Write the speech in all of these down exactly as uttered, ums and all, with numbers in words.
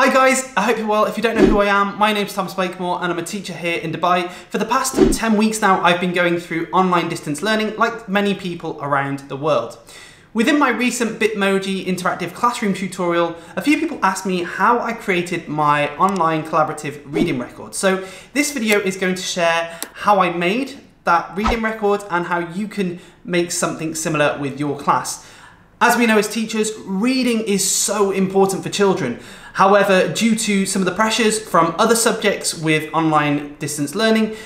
Hi guys, I hope you're well. If you don't know who I am, my name's Thomas Blakemore and I'm a teacher here in Dubai. For the past ten weeks now, I've been going through online distance learning like many people around the world. Within my recent Bitmoji interactive classroom tutorial, a few people asked me how I created my online collaborative reading record. So this video is going to share how I made that reading record and how you can make something similar with your class. As we know as teachers, reading is so important for children. However, due to some of the pressures from other subjects with online distance learning,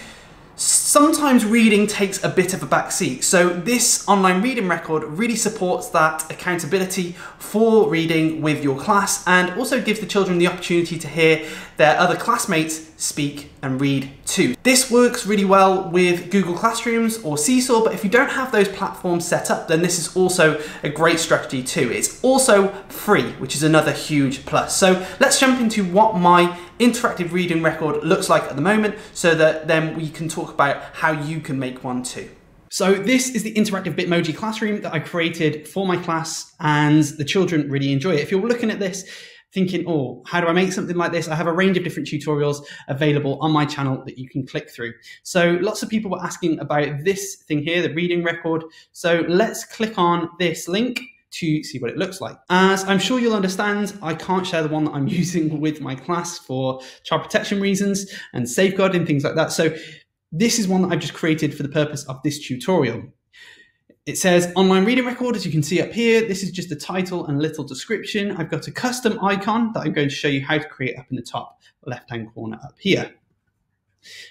sometimes reading takes a bit of a backseat. So this online reading record really supports that accountability for reading with your class and also gives the children the opportunity to hear their other classmates speak and read too. This works really well with Google Classrooms or Seesaw, but if you don't have those platforms set up, then this is also a great strategy too. It's also free, which is another huge plus. So let's jump into what my interactive reading record looks like at the moment so that then we can talk about how you can make one too. So this is the interactive Bitmoji classroom that I created for my class, and the children really enjoy it. If you're looking at this thinking, oh, how do I make something like this? I have a range of different tutorials available on my channel that you can click through. So lots of people were asking about this thing here, the reading record. So let's click on this link to see what it looks like. As I'm sure you'll understand, I can't share the one that I'm using with my class for child protection reasons and safeguarding, things like that. So this is one that I've just created for the purpose of this tutorial. It says online reading record, as you can see up here. This is just the title and a little description. I've got a custom icon that I'm going to show you how to create up in the top left-hand corner up here.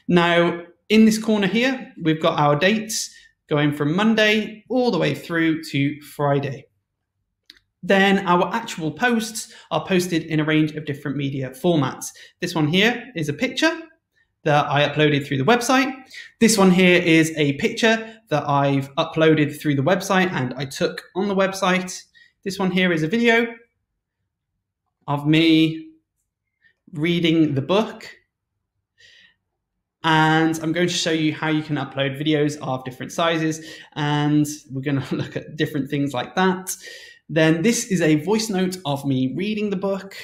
Now, in this corner here, we've got our dates going from Monday all the way through to Friday. Then our actual posts are posted in a range of different media formats. This one here is a picture that I uploaded through the website. This one here is a picture that I've uploaded through the website and I took on the website. This one here is a video of me reading the book. And I'm going to show you how you can upload videos of different sizes, and we're going to look at different things like that. Then this is a voice note of me reading the book.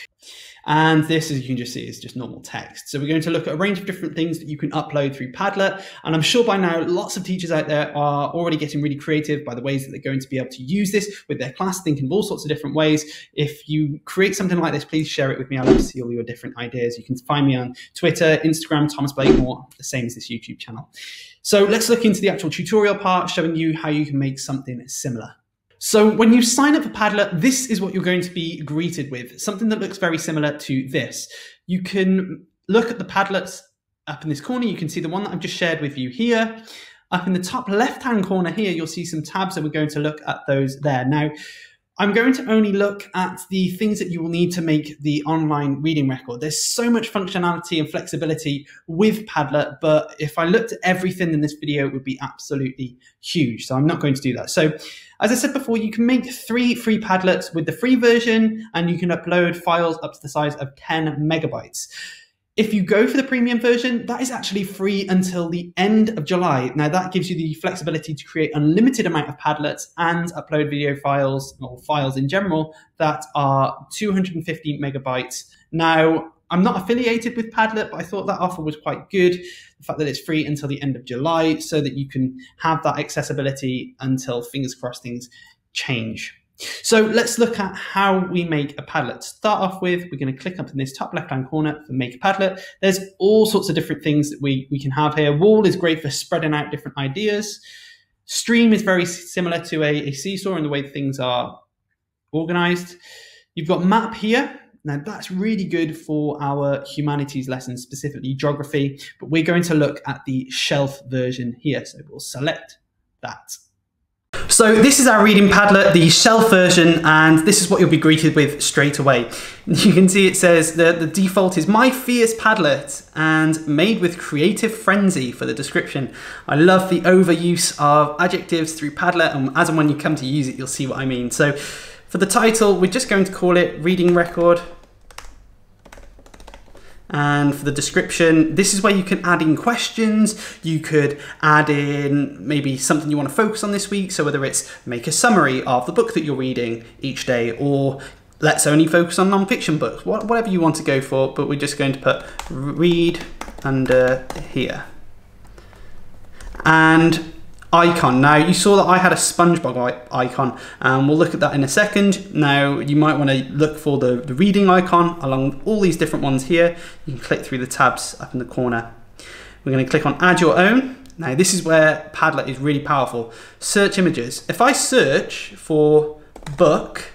And this, as you can just see, is just normal text. So we're going to look at a range of different things that you can upload through Padlet. And I'm sure by now, lots of teachers out there are already getting really creative by the ways that they're going to be able to use this with their class, thinking of all sorts of different ways. If you create something like this, please share it with me. I'd love to see all your different ideas. You can find me on Twitter, Instagram, Thomas Blakemore, the same as this YouTube channel. So let's look into the actual tutorial part, showing you how you can make something similar. So when you sign up for Padlet, this is what you're going to be greeted with, something that looks very similar to this. You can look at the Padlets up in this corner. You can see the one that I've just shared with you here. Up in the top left-hand corner here, you'll see some tabs, and we're going to look at those there. Now, I'm going to only look at the things that you will need to make the online reading record. There's so much functionality and flexibility with Padlet, but if I looked at everything in this video, it would be absolutely huge. So I'm not going to do that. So as I said before, you can make three free Padlets with the free version, and you can upload files up to the size of ten megabytes. If you go for the premium version, that is actually free until the end of July. Now that gives you the flexibility to create an unlimited amount of Padlets and upload video files, or files in general, that are two hundred fifty megabytes. Now, I'm not affiliated with Padlet, but I thought that offer was quite good. The fact that it's free until the end of July, so that you can have that accessibility until, fingers crossed, things change. So let's look at how we make a Padlet. To start off with, we're going to click up in this top left-hand corner for Make a Padlet. There's all sorts of different things that we, we can have here. Wall is great for spreading out different ideas. Stream is very similar to a, a seesaw in the way things are organized. You've got Map here. Now that's really good for our humanities lessons, specifically geography, but we're going to look at the shelf version here. So we'll select that. So this is our reading Padlet, the shelf version, and this is what you'll be greeted with straight away. You can see it says that the default is My Fierce Padlet and made with creative frenzy for the description. I love the overuse of adjectives through Padlet, and as and when you come to use it, you'll see what I mean. So for the title, we're just going to call it Reading Record. And for the description, this is where you can add in questions. You could add in maybe something you want to focus on this week. So whether it's make a summary of the book that you're reading each day, or let's only focus on non-fiction books, whatever you want to go for, but we're just going to put read under here. And icon. Now you saw that I had a SpongeBob icon, and we'll look at that in a second. Now you might want to look for the, the reading icon along with all these different ones here. You can click through the tabs up in the corner. We're going to click on add your own. Now this is where Padlet is really powerful. Search images. If I search for book,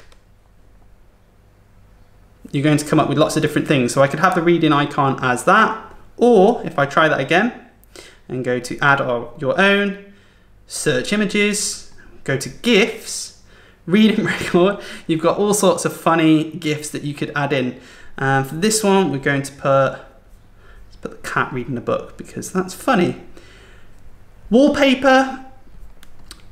you're going to come up with lots of different things. So I could have the reading icon as that, or if I try that again and go to add your own, search images, go to GIFs, reading record, you've got all sorts of funny GIFs that you could add in. And um, for this one, we're going to put, let's put the cat reading a book because that's funny. Wallpaper,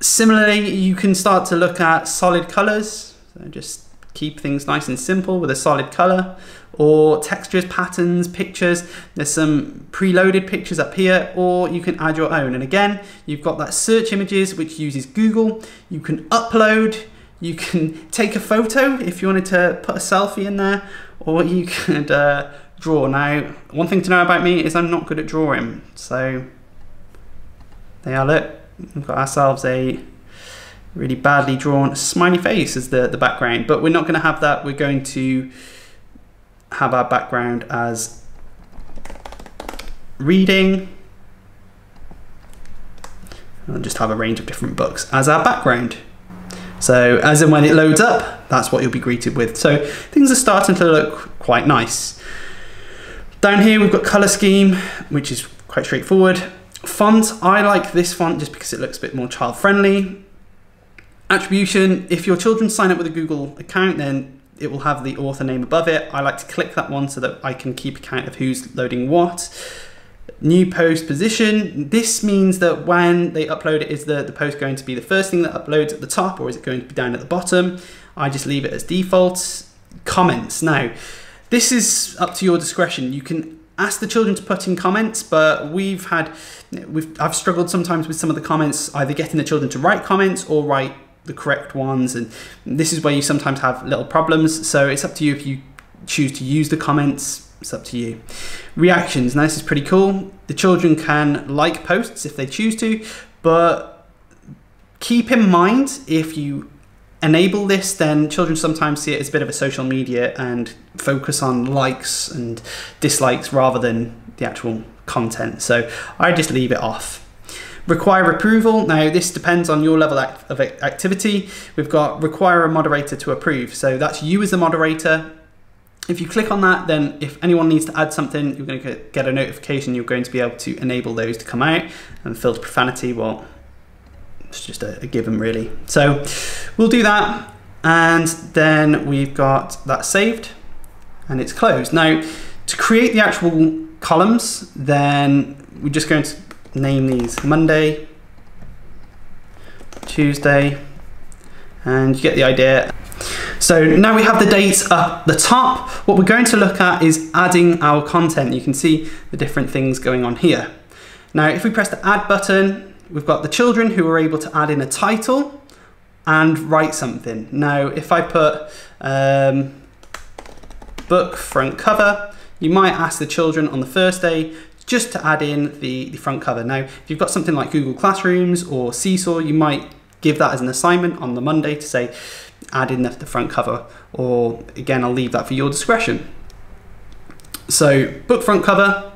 similarly, you can start to look at solid colors. So just keep things nice and simple with a solid color, or textures, patterns, pictures. There's some preloaded pictures up here, or you can add your own. And again, you've got that search images, which uses Google. You can upload, you can take a photo if you wanted to put a selfie in there, or you could uh, draw. Now, one thing to know about me is I'm not good at drawing. So there you are, look, we've got ourselves a really badly drawn smiley face as the, the background, but we're not gonna have that. We're going to have our background as reading. And I'll just have a range of different books as our background. So as and when it loads up, that's what you'll be greeted with. So things are starting to look quite nice. Down here, we've got color scheme, which is quite straightforward. Font, I like this font just because it looks a bit more child friendly. Attribution, if your children sign up with a Google account, then it will have the author name above it. I like to click that one so that I can keep account of who's loading what. New post position, this means that when they upload it, is the, the post going to be the first thing that uploads at the top, or is it going to be down at the bottom? I just leave it as default. Comments, now, this is up to your discretion. You can ask the children to put in comments, but we've had, we've, I've struggled sometimes with some of the comments, either getting the children to write comments or write the correct ones, and this is where you sometimes have little problems. So it's up to you if you choose to use the comments. It's up to you. Reactions, now this is pretty cool. The children can like posts if they choose to, but keep in mind if you enable this, then children sometimes see it as a bit of a social media and focus on likes and dislikes rather than the actual content. So I just leave it off. Require approval. Now this depends on your level of activity. We've got require a moderator to approve. So that's you as the moderator. If you click on that, then if anyone needs to add something, you're going to get a notification. You're going to be able to enable those to come out and filter profanity. Well, it's just a, a given really. So we'll do that. And then we've got that saved and it's closed. Now to create the actual columns, then we're just going to name these Monday, Tuesday, and you get the idea. So now we have the dates up the top. What we're going to look at is adding our content. You can see the different things going on here. Now, if we press the add button, we've got the children who are able to add in a title and write something. Now, if I put um, book front cover, you might ask the children on the first day just to add in the, the front cover. Now, if you've got something like Google Classrooms or Seesaw, you might give that as an assignment on the Monday to say, add in the, the front cover, or again, I'll leave that for your discretion. So book front cover,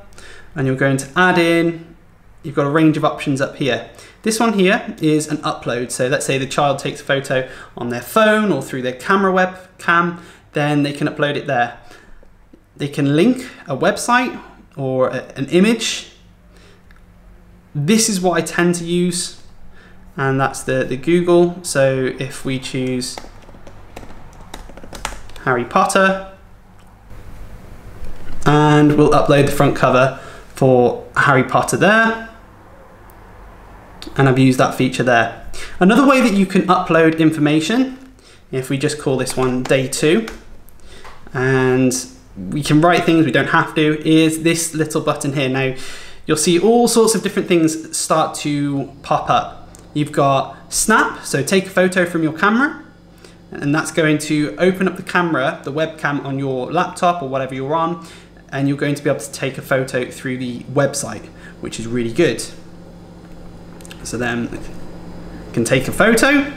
and you're going to add in, you've got a range of options up here. This one here is an upload. So let's say the child takes a photo on their phone or through their camera webcam, then they can upload it there. They can link a website or an image. This is what I tend to use, and that's the, the Google. So if we choose Harry Potter, and we'll upload the front cover for Harry Potter there. And I've used that feature there. Another way that you can upload information, if we just call this one day two, and we can write things, we don't have to, is this little button here. Now, you'll see all sorts of different things start to pop up. You've got snap, so take a photo from your camera, and that's going to open up the camera, the webcam on your laptop or whatever you're on, and you're going to be able to take a photo through the website, which is really good. So then you can take a photo.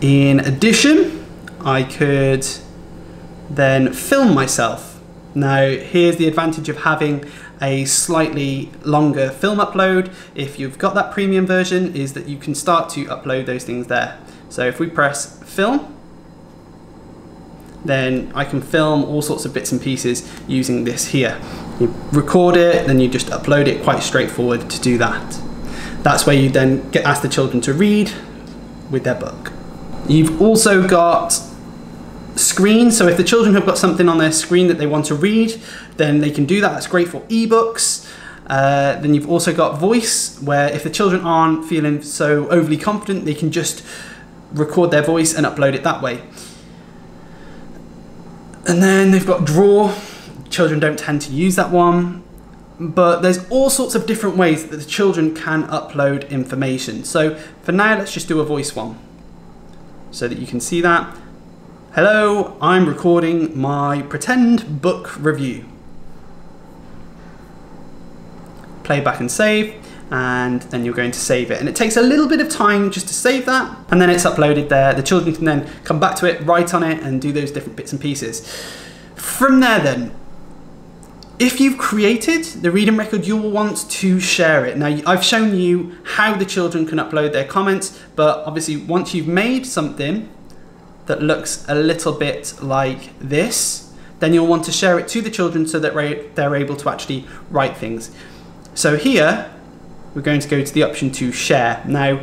In addition, I could then film myself. Now, here's the advantage of having a slightly longer film upload, if you've got that premium version, is that you can start to upload those things there. So if we press film, then I can film all sorts of bits and pieces using this here. You record it, then you just upload it, quite straightforward to do that. That's where you then get ask the children to read with their book. You've also got screen, so if the children have got something on their screen that they want to read, then they can do that. That's great for ebooks. Uh, then you've also got voice, where if the children aren't feeling so overly confident, they can just record their voice and upload it that way. And then they've got draw. Children don't tend to use that one, but there's all sorts of different ways that the children can upload information. So for now, let's just do a voice one so that you can see that. Hello, I'm recording my pretend book review. Play back and save, and then you're going to save it. And it takes a little bit of time just to save that, and then it's uploaded there. The children can then come back to it, write on it, and do those different bits and pieces. From there then, if you've created the reading record, you will want to share it. Now, I've shown you how the children can upload their comments, but obviously once you've made something that looks a little bit like this, then you'll want to share it to the children so that they're able to actually write things. So here, we're going to go to the option to share. Now,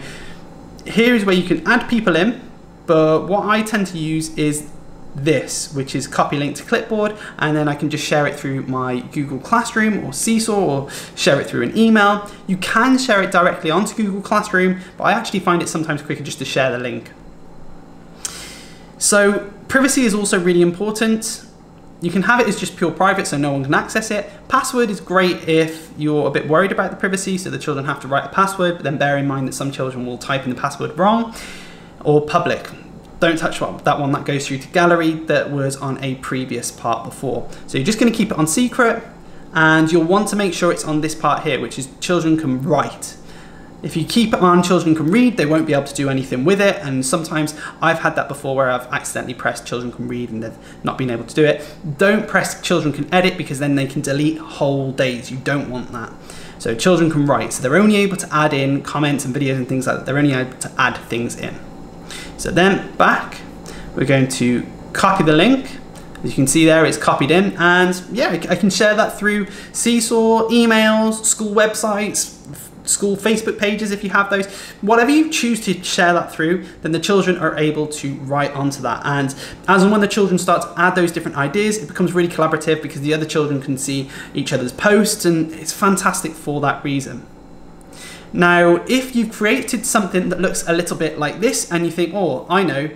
here is where you can add people in, but what I tend to use is this, which is copy link to clipboard, and then I can just share it through my Google Classroom or Seesaw, or share it through an email. You can share it directly onto Google Classroom, but I actually find it sometimes quicker just to share the link. So privacy is also really important. You can have it as just pure private so no one can access it. Password is great if you're a bit worried about the privacy, so the children have to write a password, but then bear in mind that some children will type in the password wrong. Or public. Don't touch that one, that goes through to gallery that was on a previous part before. So you're just gonna keep it on secret, and you'll want to make sure it's on this part here, which is children can write. If you keep it on, children can read, they won't be able to do anything with it, and sometimes I've had that before where I've accidentally pressed children can read and they've not been able to do it. Don't press children can edit, because then they can delete whole days. You don't want that. So children can write, so they're only able to add in comments and videos and things like that. They're only able to add things in. So then back, we're going to copy the link. As you can see there, it's copied in, and yeah, I can share that through Seesaw, emails, school websites, school Facebook pages if you have those. Whatever you choose to share that through, then the children are able to write onto that, and as and when the children start to add those different ideas, it becomes really collaborative because the other children can see each other's posts, and it's fantastic for that reason. Now, if you've created something that looks a little bit like this and you think, oh, I know,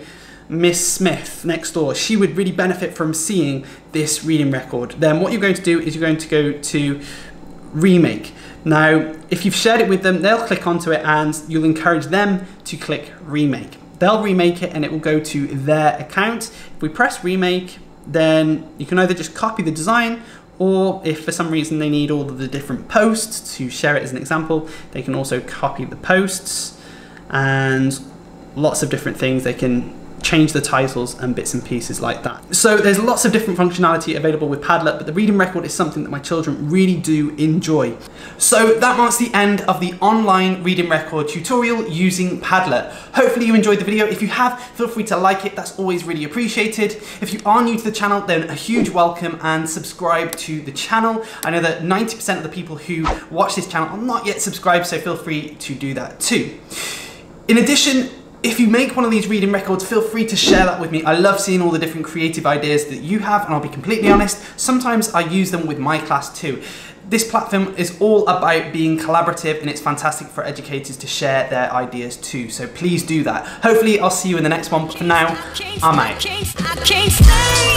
Miss Smith next door, she would really benefit from seeing this reading record, then what you're going to do is you're going to go to remake. Now, if you've shared it with them, they'll click onto it, and you'll encourage them to click remake. They'll remake it and it will go to their account. If we press remake, then you can either just copy the design, or if for some reason they need all of the different posts to share it as an example, they can also copy the posts and lots of different things. They can change the titles and bits and pieces like that. So there's lots of different functionality available with Padlet, but the reading record is something that my children really do enjoy. So that marks the end of the online reading record tutorial using Padlet. Hopefully you enjoyed the video. If you have, feel free to like it. That's always really appreciated. If you are new to the channel, then a huge welcome, and subscribe to the channel. I know that ninety percent of the people who watch this channel are not yet subscribed, so feel free to do that too. In addition, if you make one of these reading records, feel free to share that with me. I love seeing all the different creative ideas that you have, and I'll be completely honest, sometimes I use them with my class too. This platform is all about being collaborative, and it's fantastic for educators to share their ideas too, so please do that. Hopefully I'll see you in the next one. For now, I'm out.